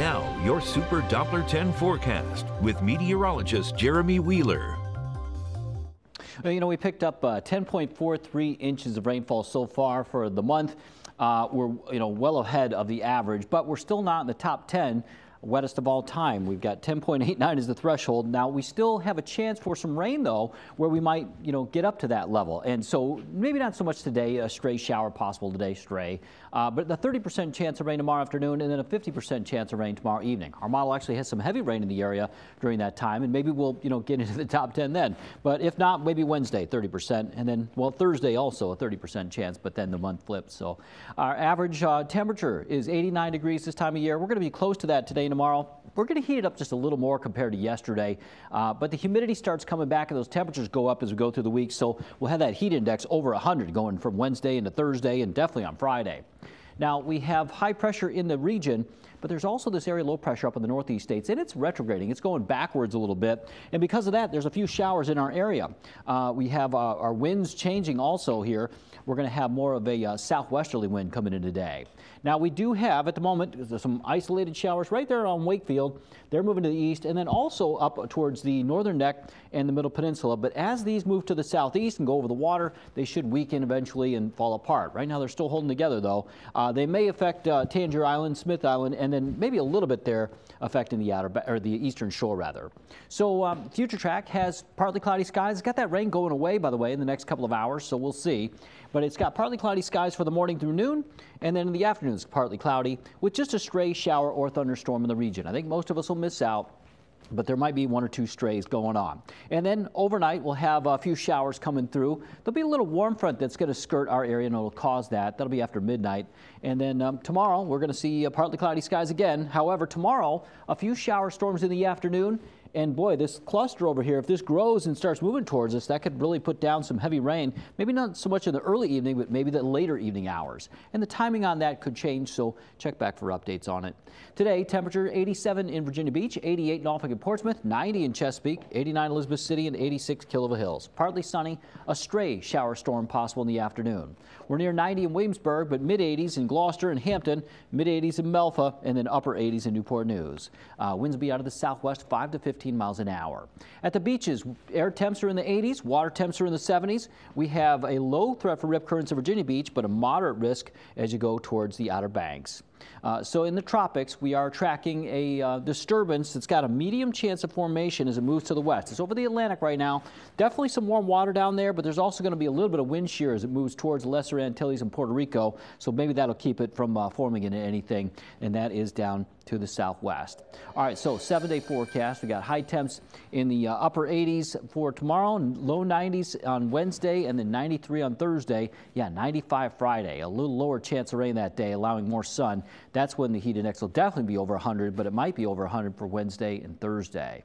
Now, your Super Doppler 10 forecast with meteorologist Jeremy Wheeler. Well, you know, we picked up 10.43 inches of rainfall so far for the month. We're well ahead of the average, but we're still not in the top 10 wettest of all time. We've got 10.89 is the threshold. Now, we still have a chance for some rain, though, where we might, get up to that level. And so maybe not so much today, a stray shower possible today, but the 30% chance of rain tomorrow afternoon and then a 50% chance of rain tomorrow evening. Our model actually has some heavy rain in the area during that time, and maybe we'll, get into the top 10 then. But if not, maybe Wednesday, 30%, and then, well, Thursday also a 30% chance, but then the month flips. So our average temperature is 89 degrees this time of year. We're going to be close to that today. Tomorrow, we're going to heat it up just a little more compared to yesterday, but the humidity starts coming back and those temperatures go up as we go through the week, so we'll have that heat index over 100 going from Wednesday into Thursday and definitely on Friday. Now, we have high pressure in the region, but there's also this area of low pressure up in the northeast states, and it's retrograding. It's going backwards a little bit, and because of that, there's a few showers in our area. We have our winds changing also here. We're going to have more of a southwesterly wind coming in today. Now, we do have, at the moment, some isolated showers right there on Wakefield. They're moving to the east, and then also up towards the northern neck and the middle peninsula, but as these move to the southeast and go over the water, they should weaken eventually and fall apart. Right now, they're still holding together, though. They may affect Tangier Island, Smith Island, and then maybe a little bit there affecting the eastern shore rather. So Future Track has partly cloudy skies. It's got that rain going away, by the way, in the next couple of hours, so we'll see. But it's got partly cloudy skies for the morning through noon, and then in the afternoon it's partly cloudy with just a stray shower or thunderstorm in the region. I think most of us will miss out, but there might be one or two strays going on. And then overnight, we'll have a few showers coming through. There'll be a little warm front that's going to skirt our area, and it'll cause that. That'll be after midnight. And then tomorrow, we're going to see partly cloudy skies again. However, tomorrow, a few shower storms in the afternoon. And boy, this cluster over here, if this grows and starts moving towards us, that could really put down some heavy rain. Maybe not so much in the early evening, but maybe the later evening hours. And the timing on that could change, so check back for updates on it. Today, temperature 87 in Virginia Beach, 88 Norfolk and Portsmouth, 90 in Chesapeake, 89 Elizabeth City, and 86 Killiva Hills. Partly sunny, a stray shower storm possible in the afternoon. We're near 90 in Williamsburg, but mid-80s in Gloucester and Hampton, mid-80s in Melfa, and then upper 80s in Newport News. Winds will be out of the southwest, 5 to 15. 15 miles an hour. At the beaches, air temps are in the 80s, water temps are in the 70s. We have a low threat for rip currents in Virginia Beach, but a moderate risk as you go towards the Outer Banks. So in the tropics, we are tracking a disturbance that's got a medium chance of formation as it moves to the west. It's over the Atlantic right now. Definitely some warm water down there, but there's also going to be a little bit of wind shear as it moves towards Lesser Antilles and Puerto Rico, so maybe that'll keep it from forming into anything, and that is down to the southwest. All right, so 7-day forecast. We got high temps in the upper 80s for tomorrow, low 90s on Wednesday, and then 93 on Thursday. Yeah, 95 Friday. A little lower chance of rain that day, allowing more sun. That's when the heat index will definitely be over 100, but it might be over 100 for Wednesday and Thursday.